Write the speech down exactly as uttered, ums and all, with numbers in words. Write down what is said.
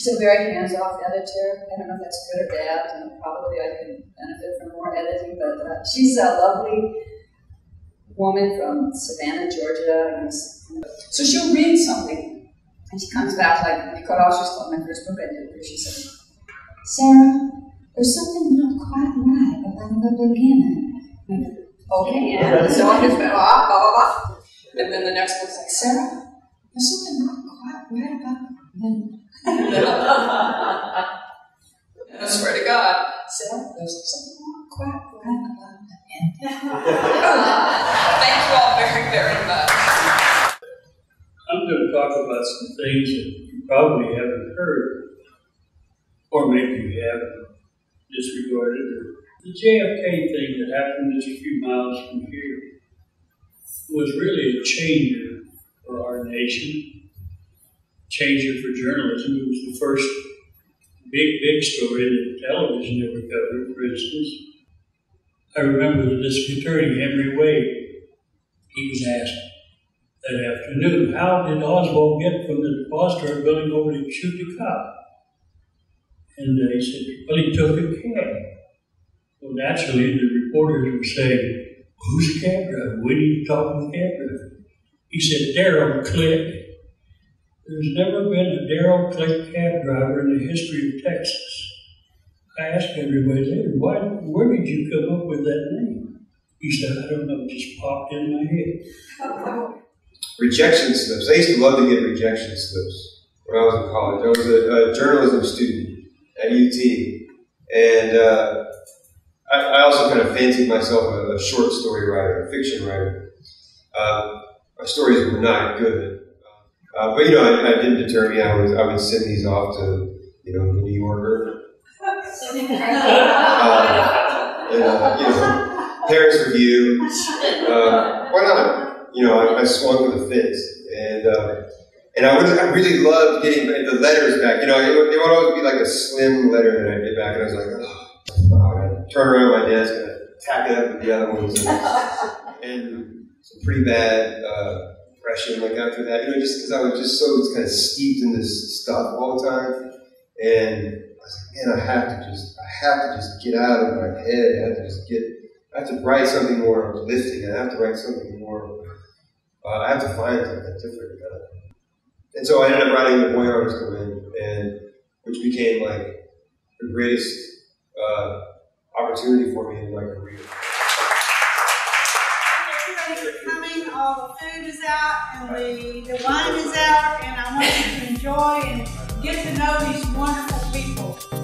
She's a very hands-off editor. I don't know if that's good or bad, and probably I can benefit from more editing, but uh, she's a lovely woman from Savannah, Georgia. And so she'll read something, and she comes back, like Nicolas just called my first book I did, where she said, "Sarah, there's something not quite right about the beginning." Okay, yeah. So I just went, blah, blah, blah. And then the next one's like, "Sarah, there's something not quite right about the I swear to God, Sarah, there's something not quite right about the end." Thank you all very, very much. I'm going to talk about some things that you probably haven't heard, or maybe you have disregarded it. The J F K thing that happened just a few miles from here was really a changer for our nation, changer for journalism. It was the first big, big story that television ever covered, for instance. I remember this attorney, Henry Wade, he was asked that afternoon, how did Oswald get from the depository building over to shoot the cop? And uh, he said, well, he took a cab. Well, naturally, the reporters were saying, who's the cab driver? We need to talk to the cab driver. He said, Darrell Clay. There's never been a Darrell Clay cab driver in the history of Texas. I asked everybody later, why, where did you come up with that name? He said, I don't know, it just popped in my head. Rejection slips. I used to love to get rejection slips when I was in college. I was a, a journalism student at U T, and uh, I also kind of fancied myself a, a short story writer, a fiction writer. Uh, my stories were not good, uh, but you know, I, I didn't deter me. I would I would send these off to you know the New Yorker, uh, and, uh, you know, Paris Review. Uh, why not? You know, I, I swung for the fence, and uh, and I would I really loved getting the letters back. You know, it would, it would always be like a slim letter that I get back, and I was like, oh. Turn around my desk and tack it up with the other ones, and, and some pretty bad uh, depression. Like after that, you know, just because I was just so kind of steeped in this stuff all the time, and I was like, man, I have to just, I have to just get out of my head. I have to just get, I have to write something more uplifting. I have to write something more. Uh, I have to find something different. And so I ended up writing The Boy Who Harnessed the Wind, and which became like the greatest. Uh, opportunity for me in my career. Thank you for coming. All the food is out and the, the wine is out, and I want you to enjoy and get to know these wonderful people.